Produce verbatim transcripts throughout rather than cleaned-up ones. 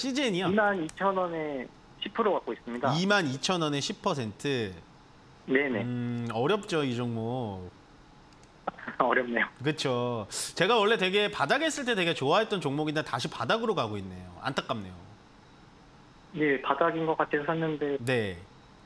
씨젠이요? 이만 이천 원에 십 퍼센트 갖고 있습니다. 이만 이천 원에 십 퍼센트. 네네. 음, 어렵죠, 이 종목. 어렵네요. 그렇죠. 제가 원래 되게 바닥에 있을 때 되게 좋아했던 종목인데 다시 바닥으로 가고 있네요. 안타깝네요. 네, 바닥인 것 같아서 샀는데. 네.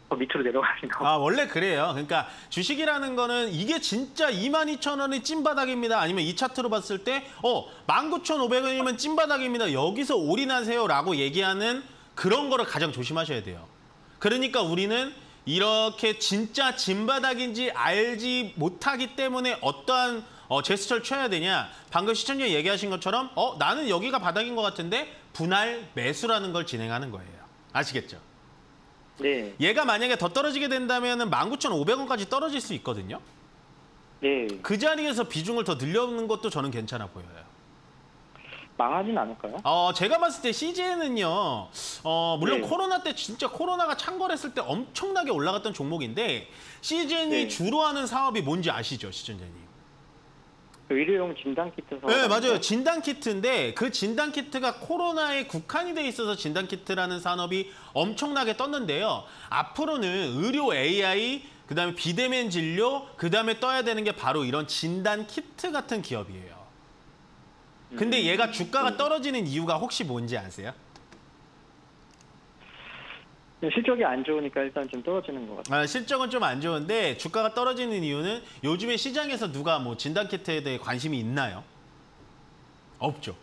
더 밑으로 내려가시나. 아, 원래 그래요. 그러니까 주식이라는 거는 이게 진짜 이만 이천 원이 찐바닥입니다. 아니면 이 차트로 봤을 때 어, 만 구천 오백 원이면 찐바닥입니다. 여기서 올인하세요라고 얘기하는 그런 거를 가장 조심하셔야 돼요. 그러니까 우리는 이렇게 진짜 진바닥인지 알지 못하기 때문에 어떠한 어, 제스처를 취해야 되냐. 방금 시청자 얘기하신 것처럼 어, 나는 여기가 바닥인 것 같은데 분할 매수라는 걸 진행하는 거예요. 아시겠죠? 네. 얘가 만약에 더 떨어지게 된다면 만 구천 오백 원까지 떨어질 수 있거든요. 네. 그 자리에서 비중을 더 늘려놓는 것도 저는 괜찮아 보여요. 망하진 않을까요? 어, 제가 봤을 때 씨제이는요, 어, 물론 네. 코로나 때 진짜 코로나가 창궐했을 때 엄청나게 올라갔던 종목인데 씨제이이 네. 주로 하는 사업이 뭔지 아시죠, 시청자님? 의료용 진단키트 사업. 네, 맞아요. 진단키트인데 그 진단키트가 코로나에 국한이 돼 있어서 진단키트라는 산업이 엄청나게 떴는데요. 앞으로는 의료 에이아이, 그다음에 비대면 진료, 그다음에 떠야 되는 게 바로 이런 진단키트 같은 기업이에요. 근데 얘가 주가가 떨어지는 이유가 혹시 뭔지 아세요? 실적이 안 좋으니까 일단 좀 떨어지는 것 같아요. 아, 실적은 좀 안 좋은데 주가가 떨어지는 이유는 요즘에 시장에서 누가 뭐 진단키트에 대해 관심이 있나요? 없죠.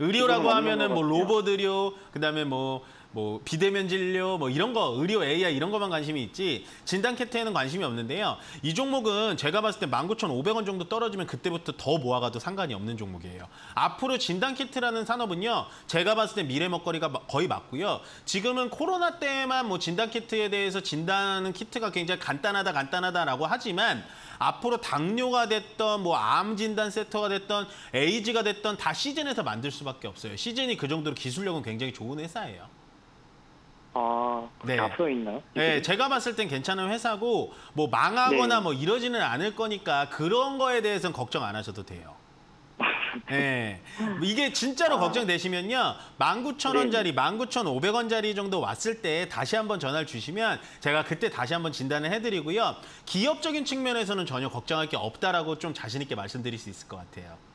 의료라고 하면은 뭐 로봇 의료, 그다음에 뭐 뭐 비대면 진료 뭐 이런 거, 의료 에이아이 이런 거만 관심이 있지 진단키트에는 관심이 없는데요. 이 종목은 제가 봤을 때 만 구천 오백 원 정도 떨어지면 그때부터 더 모아가도 상관이 없는 종목이에요. 앞으로 진단키트라는 산업은요. 제가 봤을 때 미래 먹거리가 거의 맞고요. 지금은 코로나 때만 뭐 진단키트에 대해서 진단하는 키트가 굉장히 간단하다 간단하다라고 하지만 앞으로 당뇨가 됐던 뭐 암 진단 세터가 됐던 에이즈가 됐던 다 씨젠에서 만들 수밖에 없어요. 씨젠이 그 정도로 기술력은 굉장히 좋은 회사예요. 아, 네. 앞서 있나요? 네, 제가 봤을 땐 괜찮은 회사고 뭐 망하거나 네. 뭐 이러지는 않을 거니까 그런 거에 대해서는 걱정 안 하셔도 돼요. 네, 이게 진짜로 아. 걱정되시면요. 만 구천 원짜리, 만 구천 오백 원짜리 정도 왔을 때 다시 한번 전화를 주시면 제가 그때 다시 한번 진단을 해드리고요. 기업적인 측면에서는 전혀 걱정할 게 없다라고 좀 자신 있게 말씀드릴 수 있을 것 같아요.